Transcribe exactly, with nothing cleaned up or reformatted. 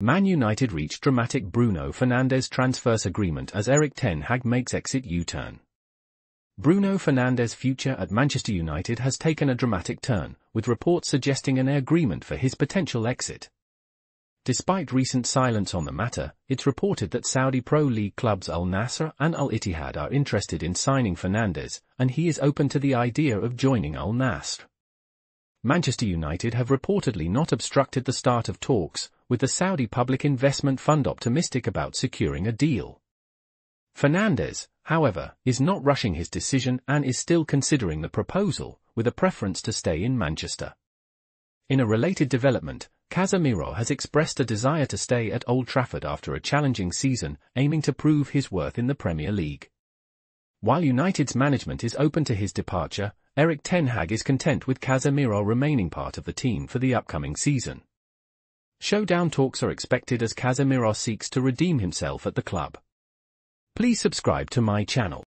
Man United reach dramatic Bruno Fernandes transfers agreement as Erik ten Hag makes exit U-turn. Bruno Fernandes' future at Manchester United has taken a dramatic turn, with reports suggesting an agreement for his potential exit. Despite recent silence on the matter, it's reported that Saudi Pro League clubs Al Nassr and Al Ittihad are interested in signing Fernandes, and he is open to the idea of joining Al Nassr. Manchester United have reportedly not obstructed the start of talks, with the Saudi Public Investment Fund optimistic about securing a deal. Fernandes, however, is not rushing his decision and is still considering the proposal, with a preference to stay in Manchester. In a related development, Casemiro has expressed a desire to stay at Old Trafford after a challenging season, aiming to prove his worth in the Premier League. While United's management is open to his departure, Erik ten Hag is content with Casemiro remaining part of the team for the upcoming season. Showdown talks are expected as Casemiro seeks to redeem himself at the club. Please subscribe to my channel.